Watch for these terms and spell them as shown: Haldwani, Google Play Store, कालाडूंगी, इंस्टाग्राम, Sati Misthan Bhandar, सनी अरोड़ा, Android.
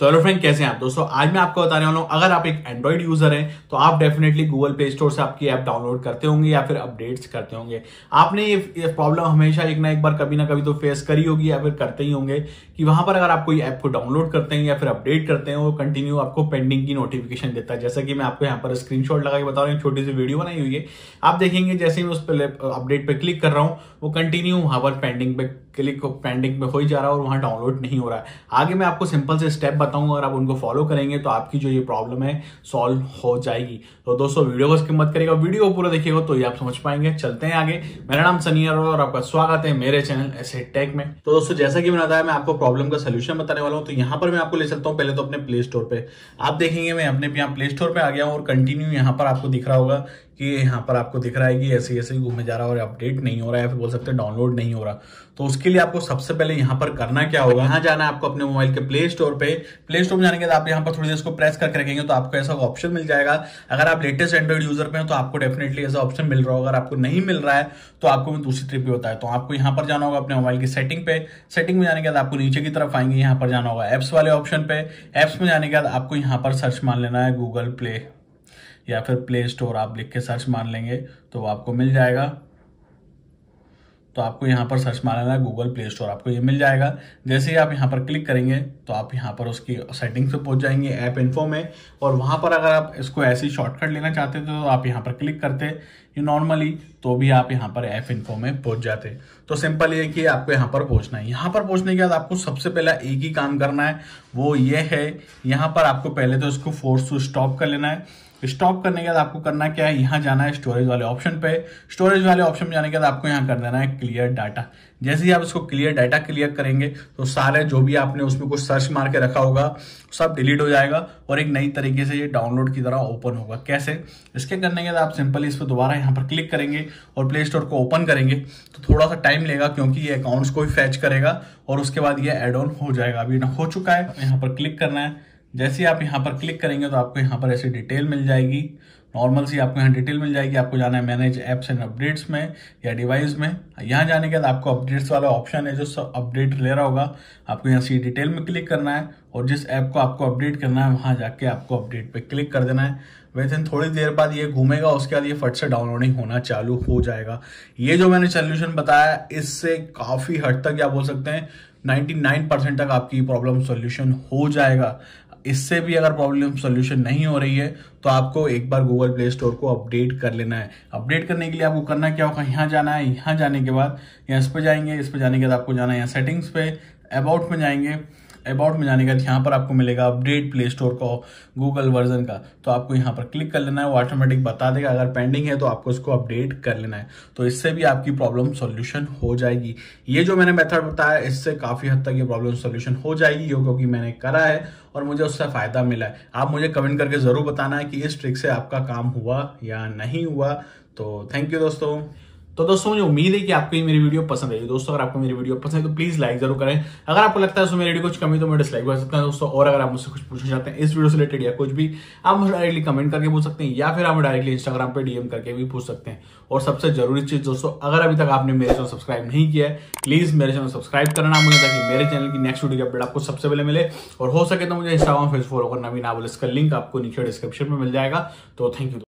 तो hello friend, कैसे हैं आप दोस्तों। आज मैं आपको बताने वाला हूं, अगर आप एक एंड्रॉइड यूजर हैं तो आप डेफिनेटली गूगल प्ले स्टोर से आपकी ऐप डाउनलोड करते होंगे या फिर अपडेट्स करते होंगे। आपने ये प्रॉब्लम हमेशा एक ना एक बार कभी ना कभी तो फेस करी होगी या फिर करते ही होंगे कि वहां पर अगर आप कोई ऐप को डाउनलोड करते हैं या फिर अपडेट करते हैं वो कंटिन्यू आपको पेंडिंग की नोटिफिकेशन देता है। जैसा कि मैं आपको यहाँ पर स्क्रीनशॉट लगा के बता रहा हूँ, छोटी सी वीडियो बनाई हुई है, आप देखेंगे जैसे ही मैं उस पर अपडेट पर क्लिक कर रहा हूँ वो कंटिन्यू वहां पर पेंडिंग में हो ही जा रहा है और वहां डाउनलोड नहीं हो रहा है। आगे मैं आपको सिंपल से स्टेप बताऊंगा, अगर आप उनको फॉलो करेंगे तो आपकी जो ये प्रॉब्लम है सॉल्व हो जाएगी। तो दोस्तों वीडियो को स्किप मत करिएगा, वीडियो पूरा देखिएगा तो ये आप समझ पाएंगे। चलते हैं आगे। मेरा नाम सनी अरोड़ा और आपका स्वागत है मेरे चैनल ऐसे टेक में। तो दोस्तों जैसा कि मैंने बताया, मैं आपको प्रॉब्लम का सोल्यूशन बताने वाला हूँ। तो यहाँ पर मैं आपको ले चलता हूँ पहले तो अपने प्ले स्टोर पर। आप देखेंगे मैं अपने यहाँ प्ले स्टोर पर आ गया हूँ और कंटिन्यू यहाँ पर आपको दिख रहा होगा कि यहाँ पर आपको दिख रहा है कि ऐसे ऐसे घूमे जा रहा है और अपडेट नहीं हो रहा है या फिर बोल सकते हैं डाउनलोड नहीं हो रहा। तो उसके लिए आपको सबसे पहले यहाँ पर करना क्या होगा, यहाँ जाना है आपको अपने मोबाइल के प्ले स्टोर पे। प्ले स्टोर में जाने के बाद आप यहाँ पर थोड़ी देर इसको प्रेस करके रखेंगे तो आपको ऐसा ऑप्शन मिल जाएगा। अगर आप लेटेस्ट एंड्रॉइड यूजर पे हैं तो आपको डेफिनेटली ऐसा ऑप्शन मिल रहा होगा। अगर आपको नहीं मिल रहा है तो आपको मैं दूसरी ट्रिक भी बताया। तो आपको यहाँ पर जाना होगा अपने मोबाइल की सेटिंग पे। सेटिंग में जाने के बाद आपको नीचे की तरफ आएंगे, यहाँ पर जाना होगा एप्स वाले ऑप्शन पे। एप्स में जाने के बाद आपको यहाँ पर सर्च मान लेना है गूगल प्ले या फिर प्ले स्टोर, आप लिख के सर्च मान लेंगे तो आपको मिल जाएगा। तो आपको यहाँ पर सर्च मारना है गूगल प्ले स्टोर, आपको ये मिल जाएगा। जैसे ही आप यहाँ पर क्लिक करेंगे तो आप यहाँ पर उसकी सेटिंग्स पे पहुँच जाएंगे ऐप इन्फो में। और वहाँ पर अगर आप इसको ऐसी शॉर्टकट लेना चाहते थे तो आप यहाँ पर क्लिक करते नॉर्मली, तो भी आप यहाँ पर ऐप इन्फो में पहुँच जाते। तो सिंपल ये कि आपको यहाँ पर पहुँचना है। यहाँ पर पहुँचने के बाद आपको सबसे पहला एक ही काम करना है, वो ये है, यहाँ पर आपको पहले तो इसको फोर्स टू स्टॉप कर लेना है। स्टॉप करने के बाद आपको करना क्या है, यहाँ जाना है स्टोरेज वाले ऑप्शन पे। स्टोरेज वाले ऑप्शन में जाने के बाद आपको यहाँ कर देना है क्लियर डाटा। जैसे ही आप इसको क्लियर डाटा क्लियर करेंगे तो सारे जो भी आपने उसमें कुछ सर्च मार के रखा होगा सब डिलीट हो जाएगा और एक नई तरीके से ये डाउनलोड की तरह ओपन होगा। कैसे, इसके करने के बाद आप सिंपली इस पर दोबारा यहाँ पर क्लिक करेंगे और प्ले स्टोर को ओपन करेंगे। तो थोड़ा सा टाइम लेगा क्योंकि ये अकाउंट्स को ही फैच करेगा और उसके बाद ये एड ऑन हो जाएगा। अभी हो चुका है, यहाँ पर क्लिक करना है। जैसे ही आप यहाँ पर क्लिक करेंगे तो आपको यहाँ पर ऐसी डिटेल मिल जाएगी, नॉर्मल सी आपको यहाँ डिटेल मिल जाएगी। आपको जाना है मैनेज ऐप्स एंड अपडेट्स में या डिवाइस में। यहाँ जाने के बाद आपको अपडेट्स वाला ऑप्शन है जो सब अपडेट ले रहा होगा, आपको यहाँ सी डिटेल में क्लिक करना है और जिस ऐप को आपको अपडेट करना है वहाँ जाके आपको अपडेट पे क्लिक कर देना है। वैसे थोड़ी देर बाद ये घूमेगा, उसके बाद ये फट से डाउनलोडिंग होना चालू हो जाएगा। ये जो मैंने सोल्यूशन बताया इससे काफ़ी हद तक या बोल सकते हैं 99% तक आपकी प्रॉब्लम सोल्यूशन हो जाएगा। इससे भी अगर प्रॉब्लम सोल्यूशन नहीं हो रही है तो आपको एक बार गूगल प्ले स्टोर को अपडेट कर लेना है। अपडेट करने के लिए आपको करना क्या होगा, यहाँ जाना है। यहाँ जाने के बाद यहाँ इस पर जाएंगे, इस पर जाने के बाद आपको जाना है यहाँ सेटिंग्स पे, अबाउट में जाएंगे। अबाउट में जाने के बाद यहाँ पर आपको मिलेगा अपडेट प्ले स्टोर का गूगल वर्जन का, तो आपको यहाँ पर क्लिक कर लेना है। वो ऑटोमेटिक बता देगा अगर पेंडिंग है तो आपको इसको अपडेट कर लेना है। तो इससे भी आपकी प्रॉब्लम सॉल्यूशन हो जाएगी। ये जो मैंने मेथड बताया इससे काफ़ी हद तक ये प्रॉब्लम सॉल्यूशन हो जाएगी क्योंकि मैंने करा है और मुझे उससे फ़ायदा मिला है। आप मुझे कमेंट करके ज़रूर बताना है कि इस ट्रिक से आपका काम हुआ या नहीं हुआ। तो थैंक यू दोस्तों। तो दोस्तों मुझे उम्मीद है कि आपको ये मेरी वीडियो पसंद आई। दोस्तों अगर आपको मेरी वीडियो पसंद है तो प्लीज लाइक जरूर करें। अगर आपको लगता है उसमें मेरी कुछ कमी तो मैं डिसलाइक कर सकता है दोस्तों। और अगर आप मुझसे कुछ पूछना चाहते हैं इस वीडियो से रिलेटेड या कुछ भी, आप मुझे डायरेक्टली कमेंट करके पूछ सकते हैं या फिर आप डायरेक्टली इंस्टाग्राम पर डीएम करके भी पूछ सकते हैं। और सबसे जरूरी चीज दोस्तों, अगर अभी तक आपने मेरे चैनल सब्सक्राइब नहीं किया है प्लीज मेरे चैनल सब्सक्राइब करना मुझे, ताकि मेरे चैनल की नेक्स्ट वीडियो की अपडेट आपको सबसे पहले मिले। और हो सके तो मुझे इंस्टाग्राम फेस फॉलो करना भी ना बोले, इसका लिंक आपको नीचे डिस्क्रिप्शन में मिल जाएगा। तो थैंक यू।